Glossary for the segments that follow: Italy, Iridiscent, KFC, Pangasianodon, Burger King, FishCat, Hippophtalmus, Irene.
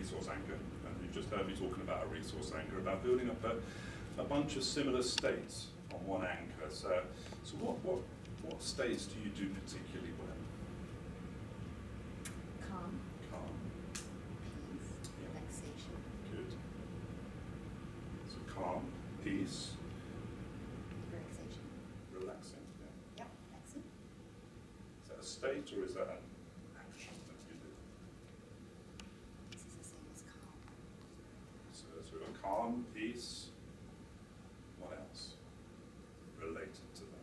resource anchor, and you've just heard me talking about a resource anchor, about building up a bunch of similar states on one anchor. So what states do you do particularly well? Calm. Peace. Yeah. Relaxation. Good. So calm, peace. Relaxation. Relaxing, yeah. Yeah, relaxing. Is that a state or is that an action that you do? This is the same as calm. So we've got calm, peace. What else related to those?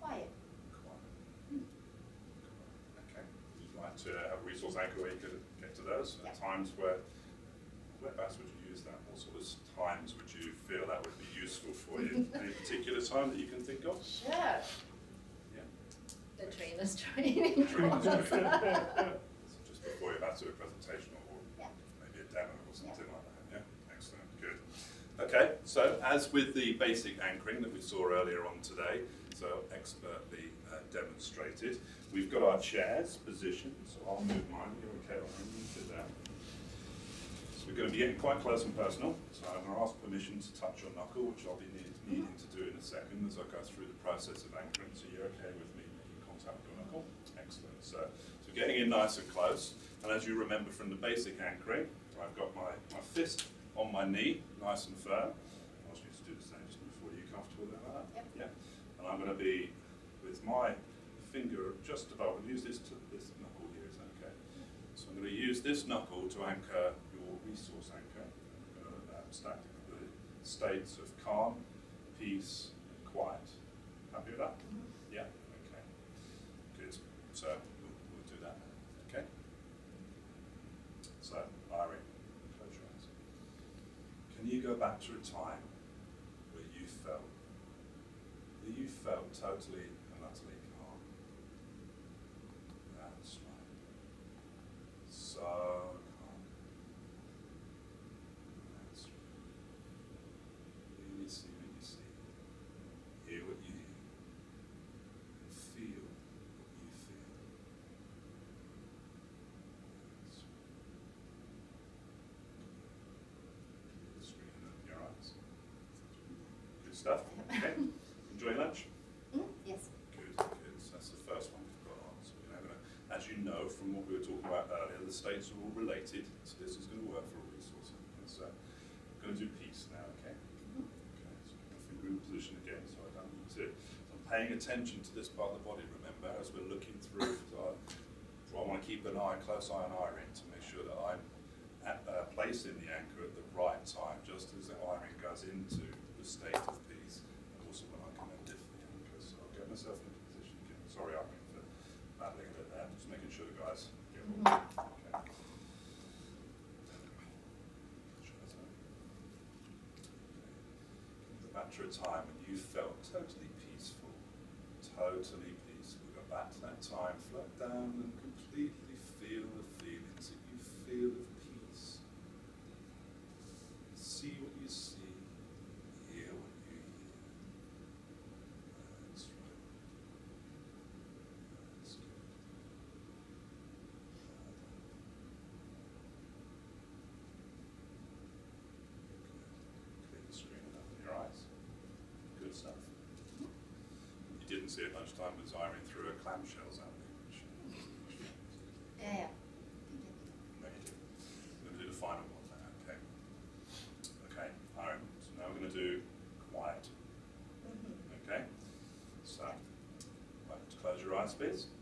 Quiet. Okay. You'd like to have a resource anchor where you could get to those. Yep. At times whereabouts would you use that? What sort of times would you feel that would be useful for you? Any particular time that you can think of? Sure. Yeah. The trainer's training. So just before you're about to do a presentation or maybe a demo or something like that. Yeah. Excellent. Good. Okay, so as with the basic anchoring that we saw earlier on today, so expertly demonstrated, we've got our chairs positioned. So I'll move mine. You're okay, I'll sit down. So we're going to be getting quite close and personal. So I'm going to ask permission to touch your knuckle, which I'll be needing to do in a second as I go through the process of anchoring. So you're okay with me making contact with your knuckle? Excellent. So getting in nice and close. And as you remember from the basic anchoring, I've got my fist on my knee, nice and firm. I'll ask you to do the same just before you're comfortable with that. Yep. Yeah. And I'm going to be with my finger just above, and use this knuckle here, is that okay? So I'm going to use this knuckle to anchor your resource anchor. I'm going to stack the states of calm, peace, and quiet. Happy with that? Mm-hmm. Yeah? Okay. Good. So we'll do that now. Okay? So, Irene, close your eyes. Can you go back to a time where you felt totally and utterly calm? That's right. So calm. That's right. Hear what you see, hear what you hear, and feel what you feel. That's right. Just reading your eyes. Good stuff. Okay. Enjoy lunch? Yes. Good. So that's the first one we've got on. So we're going to, as you know from what we were talking about earlier, the states are all related, so this is going to work for a resource. So I'm going to do peace now, okay? Okay, so I'm going to finger in position again, so I don't need to. So I'm paying attention to this part of the body, remember, as we're looking through. So I want to keep a close eye on Irene to make sure that I'm placing the anchor at the right time, just as Irene goes into the state of peace. Also when I come in differently, because I'll get myself into position again. Sorry, I'm for battling a bit there. Just making sure the guys get all okay. Go back to a time when you felt totally peaceful. Go back to that time, float down and completely feel the feelings that you feel of peace. See what you see, hear what you hear. That's right. That's good. Good. Clean the screen and open your eyes. Good stuff. You didn't see it much time with Irene through her clamshells, haven't you? Yeah. No, you didn't. We're going to do the final one now, okay? Irene, so now we're going to do quiet. Okay? So, right, close your eyes, please.